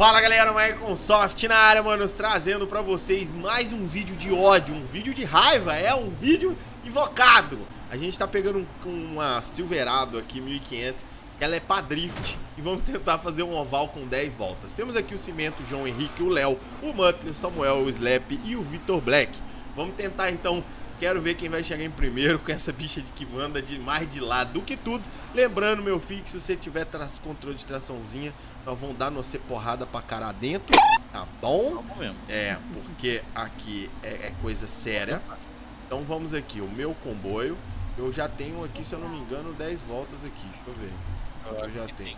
Fala galera, MaiconSoft na área, manos, trazendo pra vocês mais um vídeo de ódio, um vídeo de raiva, um vídeo invocado. A gente tá pegando uma Silverado aqui, 1500, ela é pra drift e vamos tentar fazer um oval com 10 voltas. Temos aqui o Cimento, o João Henrique, o Léo, o Mutler, o Samuel, o Slap e o Vitor Black. Vamos tentar então, quero ver quem vai chegar em primeiro com essa bicha de que anda de mais de lado do que tudo. Lembrando, meu filho, que se você tiver controle de traçãozinha, nós vamos dar nossa porrada pra cara dentro, tá bom? Tá bom mesmo. É, porque aqui é coisa séria. Então vamos aqui, o meu comboio, eu já tenho aqui, se eu não me engano, 10 voltas aqui, deixa eu ver. Eu já tenho.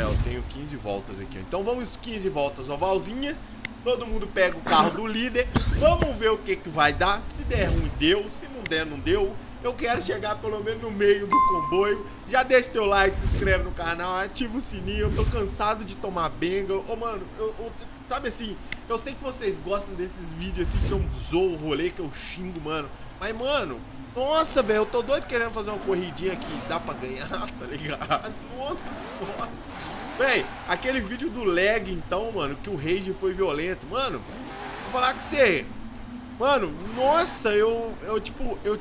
Eu tenho 15 voltas aqui. Então vamos 15 voltas ovalzinha. Todo mundo pega o carro do líder. Vamos ver o que que vai dar. Se der ruim, deu. Se não der, não deu. Eu quero chegar pelo menos no meio do comboio. Já deixa teu like, se inscreve no canal, ativa o sininho. Eu tô cansado de tomar benga. Ô, mano, sabe assim, eu sei que vocês gostam desses vídeos assim, que eu zoo o rolê, que eu xingo, mano. Mas, mano, nossa, velho, eu tô doido querendo fazer uma corridinha que dá pra ganhar, tá ligado? Nossa senhora. Véi, aquele vídeo do lag, então, mano, que o rage foi violento. Mano, vou falar com você. Mano, nossa, eu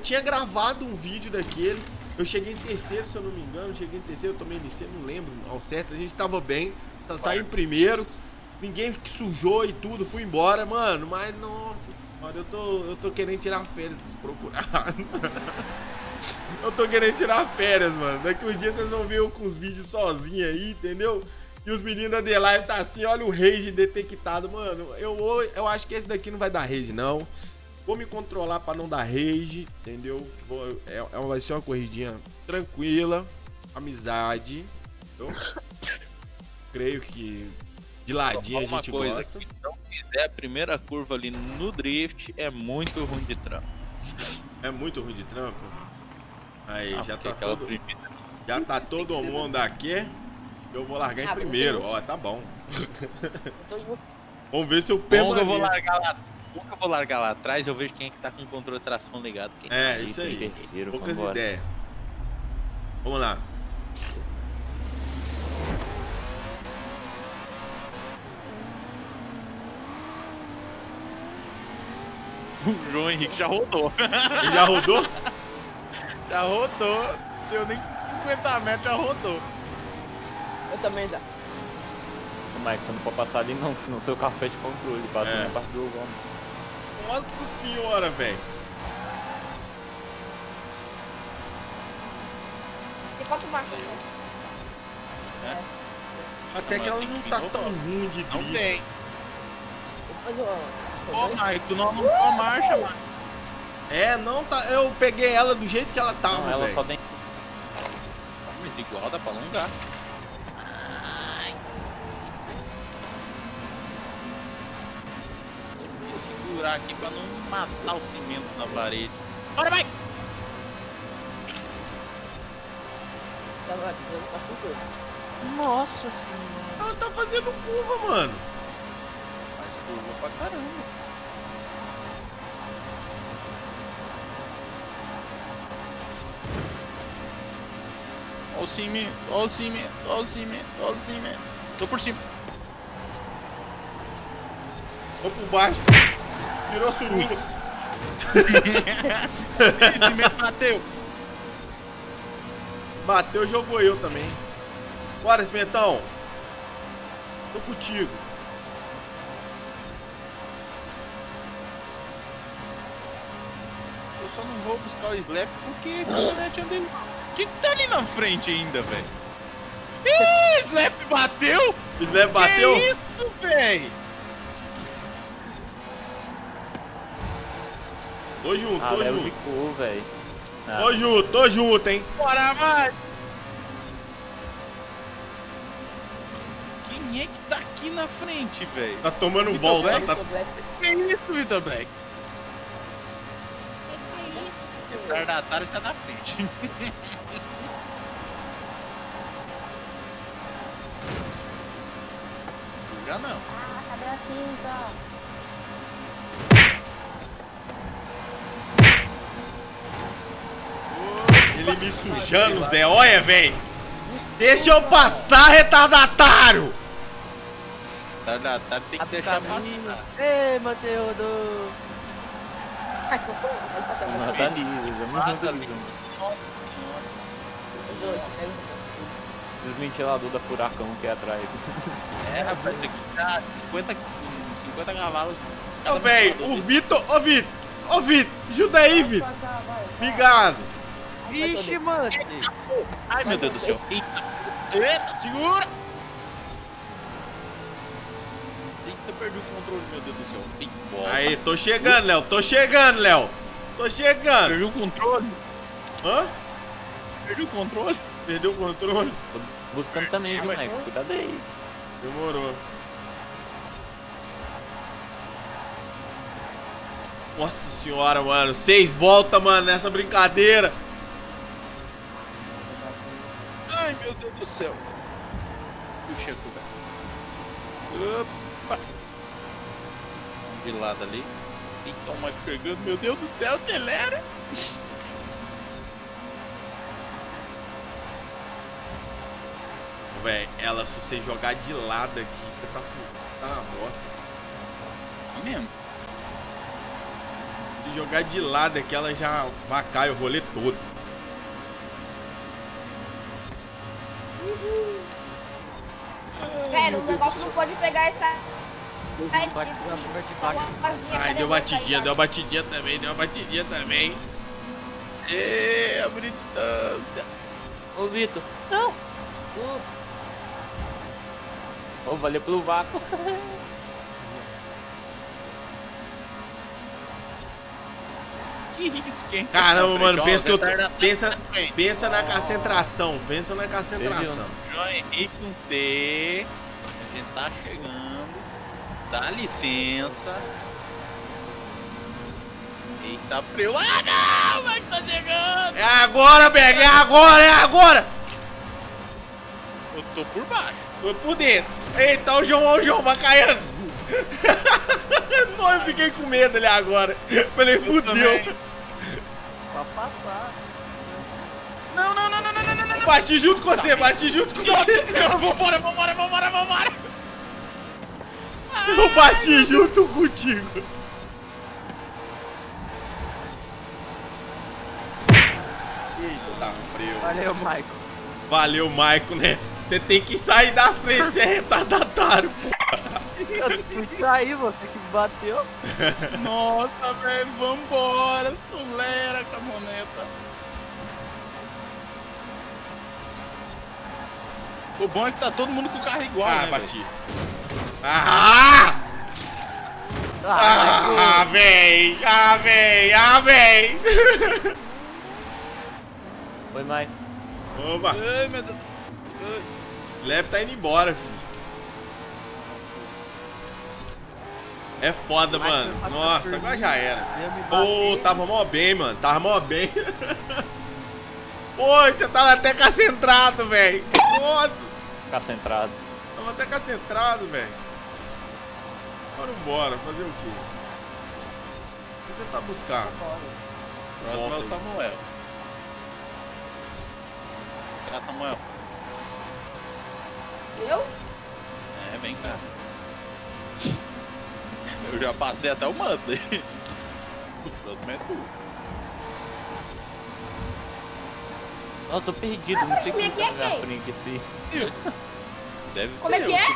tinha gravado um vídeo daquele. Eu cheguei em terceiro, se eu não me engano. Cheguei em terceiro, eu tomei MC, não lembro ao certo. A gente tava bem, saí em primeiro. Ninguém que sujou e tudo, fui embora, mano. Mas, nossa, mano, eu tô querendo tirar férias dos procurados. Eu tô querendo tirar férias, mano. Daqui uns dias vocês vão ver eu com os vídeos sozinho aí, entendeu? E os meninos da DLive tá assim, olha o rage detectado. Mano, eu acho que esse daqui não vai dar rage, não. Vou me controlar pra não dar rage, entendeu? Vai ser uma corridinha tranquila, amizade. Então, creio que de ladinho a gente gosta. Uma coisa que não fizer a primeira curva ali no drift é muito ruim de trampo. É muito ruim de trampo? Aí, já tá todo mundo aqui. Eu vou largar em primeiro, ó, tá bom. Vamos ver se eu perco. Nunca vou largar lá atrás, eu vejo quem é que tá com o controle de tração ligado. Quem é, isso aí, terceiro, poucas ideias. Vamos lá. O João Henrique já rodou. Ele já rodou? Já rodou, deu nem 50 metros, já rodou. Eu também já. Mike, você não pode passar ali não, senão seu carro perde controle, passa na parte do oval. Nossa senhora, velho. Tem quatro marchas só. É. Até que ela não tá tão ruim de tudo. Não tem. Ô, Mike, tu não arrumou a marcha, mano. É, não tá. Eu peguei ela do jeito que ela tava. Não, ela só tem. Mas igual dá pra alongar. Vou me segurar aqui pra não matar o cimento na parede. Bora, vai! Nossa senhora. Ela tá fazendo curva, mano. Faz curva pra caramba. Olha o cimento, olha o cimento, olha o cimento, olha o cimento. Tô por cima. Tô por baixo. Virou suruba. O cimento bateu. Bateu, jogou eu também. Bora, cimentão. Tô contigo. Eu só não vou buscar o slap porque o net anda ele. Que tá ali na frente ainda, velho? Ih, Slap bateu! Slap bateu? Que isso, velho! Tô junto, tô junto. Ficou, velho. Tô junto, hein? Bora, vai! Quem é que tá aqui na frente, velho? Tá tomando volta, tá? Que isso, Vitor Black? O tardatário está na frente. Já não. Ah, cadê a cinta? Ele me sujando, Zé. Olha, velho. Deixa eu passar, retardatário. Tá, tem que deixar passar. Ei, Mateudo! Nataliza. Nossa senhora. Esses ventiladores da Furacão que é atrás. É, rapaz, isso aqui tá 50 cavalos. Ô, velho, o Vitor, ô Vitor, ajuda aí, Vitor. Obrigado. Vixe, mano. Ai, meu Deus do céu. Eita, segura. Eita, perdi o controle, meu Deus do céu. Eita, aí, tô chegando, Léo, tô chegando. Perdi o controle. Hã? Perdeu o controle. Tô buscando também, viu, Maico? Cuidado aí. Demorou. Nossa senhora, mano. 6 voltas, mano, nessa brincadeira. Ai, meu Deus do céu. Puxa, velho. Opa. De lado ali. Eita, o Maico pegando. Meu Deus do céu, acelera. Véi, ela, se você jogar de lado aqui, você tá na bosta. É mesmo? Se jogar de lado aqui, ela já vacai o rolê todo. Velho, o negócio não pode pegar essa... Ai, deu uma batidinha também. Ê, abri distância. Ô, Vitor, não! Oh, valeu pelo vácuo. Que risco, hein? Caramba, mano, pensa na concentração. João Henrique com T. A gente tá chegando. Dá licença. Eita, preu. Ah, não, mas tá chegando. É agora, pega. É agora. Eu tô por baixo. Tô por dentro. Eita, olha o João, vacaiando. Não, eu fiquei com medo ali agora. Falei, fudeu. Pra passar. Não. Bati junto com você. Vambora. Eu bati junto contigo. Eita, frio. Valeu, Maico, né? Você tem que sair da frente, você é retardatário, porra. Eu fui sair, você que bateu. Nossa, velho, vambora, solera a camoneta. O bom é que tá todo mundo com o carro igual, né, bati. Véio? Ah, véi. Oi, Maico. Opa. Ai, meu Deus. Leve tá indo embora, filho. É foda, mano. Nossa, agora já era. Pô, tava mó bem. Pô, você tava até concentrado, velho. Foda. Tava até concentrado, velho. Bora, fazer o quê? Vou tentar buscar. Próximo é o Samuel. Será, Samuel? Eu? É, vem cá. Eu já passei até o manto. O próximo é tu. Não, eu tô perdido, não sei como é que é frente assim. Deve ser. Como é que é?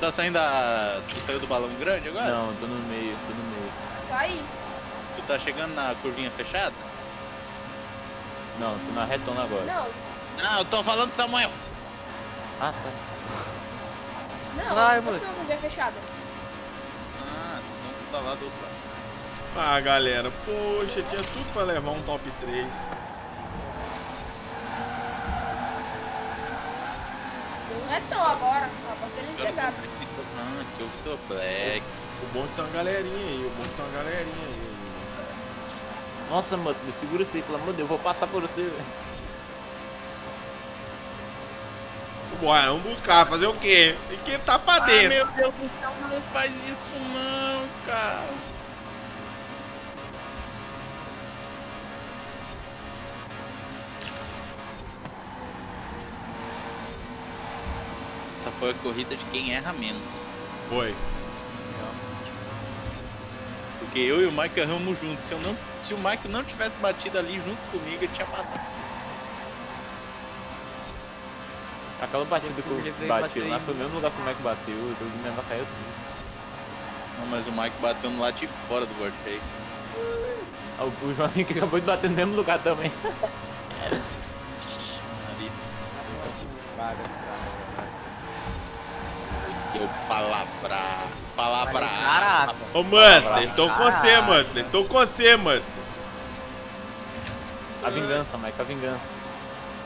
Tá saindo da... Tu saiu do balão grande agora? Não, tô no meio. Sai. Tu tá chegando na curvinha fechada? Não, tô na retona agora. Não, eu tô falando do Samuel. Ah, tá. Não, vai, não tô com a fechada. Ah, então tá lá do outro lado. Ah, galera, poxa, tinha tudo pra levar um top 3. Não é tão agora, rapaz, ele chegar. Ah, que eu tô black. O bom que tem uma galerinha aí, Nossa, mano, me segura você, pelo amor de Deus, eu vou passar por você, velho. Bora, vamos buscar, fazer o quê? Tem que entrar pra dentro. Meu Deus do céu, não faz isso não, cara. Essa foi a corrida de quem erra menos. Foi. Porque eu e o Mike erramos juntos. Se o Mike não tivesse batido ali junto comigo, ele tinha passado. Aquela batida que eu bati lá foi o mesmo lugar que o Mike bateu, eu me abacaiu tudo. Não, mas o Mike bateu no lado de fora do board fake. O João Henrique acabou de bater no mesmo lugar também. Deu palavra. Caraca. Ô, Muttley, tô com você, Muttley. A vingança, Mike, a vingança.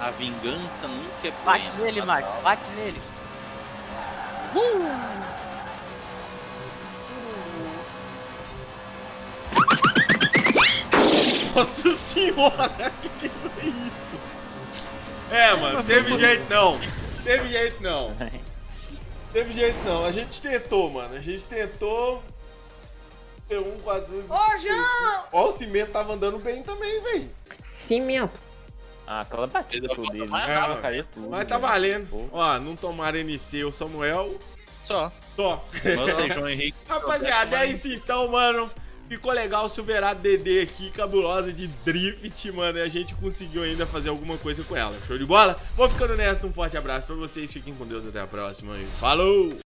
A vingança nunca é plena. Bate nele, Mike, bate nele. Nossa senhora, que foi isso? É, mano, teve jeito não. A gente tentou, mano. Deu um quadrinho. Ô, João! Ó, o cimento tava andando bem também, velho. Cimento. Ah, aquela batida por dele. Mas tá valendo. Pô. Ó, não tomaram NC o Samuel. Só. Manda João Henrique. Rapaziada, é isso então, mano. Ficou legal o Silverado DD aqui, cabulosa de drift, mano. E a gente conseguiu ainda fazer alguma coisa com ela. Show de bola? Vou ficando nessa. Um forte abraço pra vocês. Fiquem com Deus. Até a próxima. E falou!